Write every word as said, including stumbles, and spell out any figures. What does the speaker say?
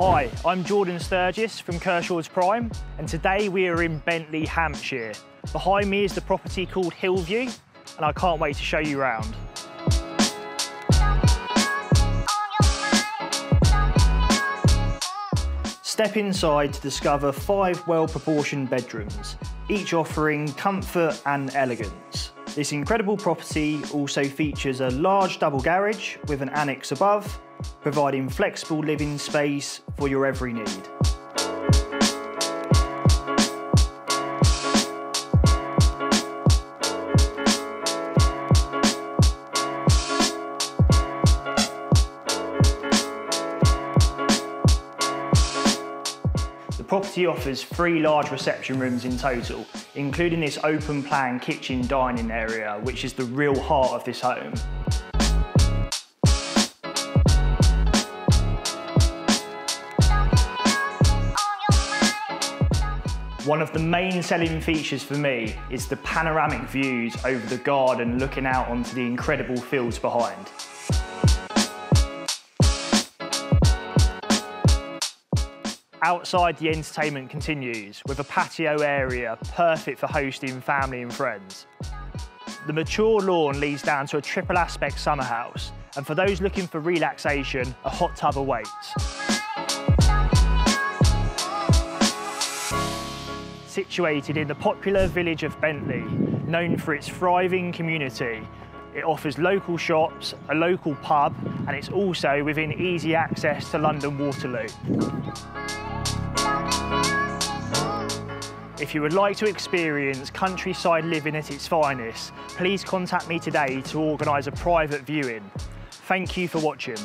Hi, I'm Jordan Sturgess from Curchods Prime, and today we are in Bentley, Hampshire. Behind me is the property called Hillview, and I can't wait to show you around. Step inside to discover five well-proportioned bedrooms, each offering comfort and elegance. This incredible property also features a large double garage with an annex above, providing flexible living space for your every need. The property offers three large reception rooms in total, including this open plan kitchen dining area, which is the real heart of this home. One of the main selling features for me is the panoramic views over the garden looking out onto the incredible fields behind. Outside, the entertainment continues with a patio area perfect for hosting family and friends. The mature lawn leads down to a triple aspect summer house, and for those looking for relaxation, a hot tub awaits. Situated in the popular village of Bentley, known for its thriving community, it offers local shops, a local pub, and it's also within easy access to London Waterloo. If you would like to experience countryside living at its finest, please contact me today to organise a private viewing. Thank you for watching.